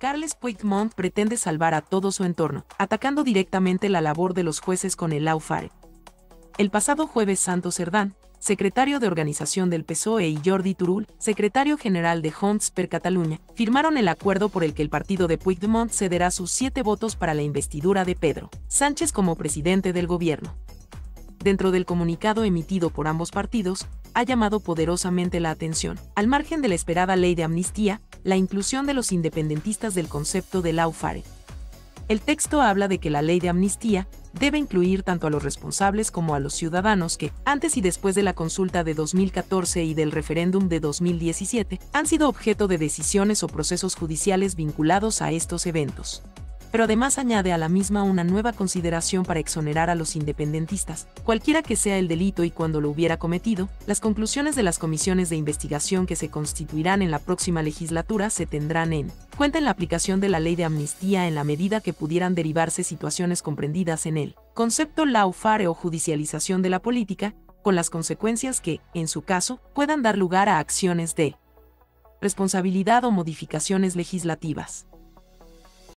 Carles Puigdemont pretende salvar a todo su entorno, atacando directamente la labor de los jueces con el Lau Fare. El pasado jueves, Santos Cerdán, secretario de Organización del PSOE, y Jordi Turull, secretario general de Junts per Cataluña, firmaron el acuerdo por el que el partido de Puigdemont cederá sus 7 votos para la investidura de Pedro Sánchez como presidente del gobierno. Dentro del comunicado emitido por ambos partidos, ha llamado poderosamente la atención, al margen de la esperada ley de amnistía, la inclusión de los independentistas del concepto de Lau Fare. El texto habla de que la ley de amnistía debe incluir tanto a los responsables como a los ciudadanos que, antes y después de la consulta de 2014 y del referéndum de 2017, han sido objeto de decisiones o procesos judiciales vinculados a estos eventos. Pero además añade a la misma una nueva consideración para exonerar a los independentistas, cualquiera que sea el delito y cuando lo hubiera cometido. Las conclusiones de las comisiones de investigación que se constituirán en la próxima legislatura se tendrán en cuenta en la aplicación de la ley de amnistía en la medida que pudieran derivarse situaciones comprendidas en el concepto Lau Fare o judicialización de la política, con las consecuencias que, en su caso, puedan dar lugar a acciones de responsabilidad o modificaciones legislativas.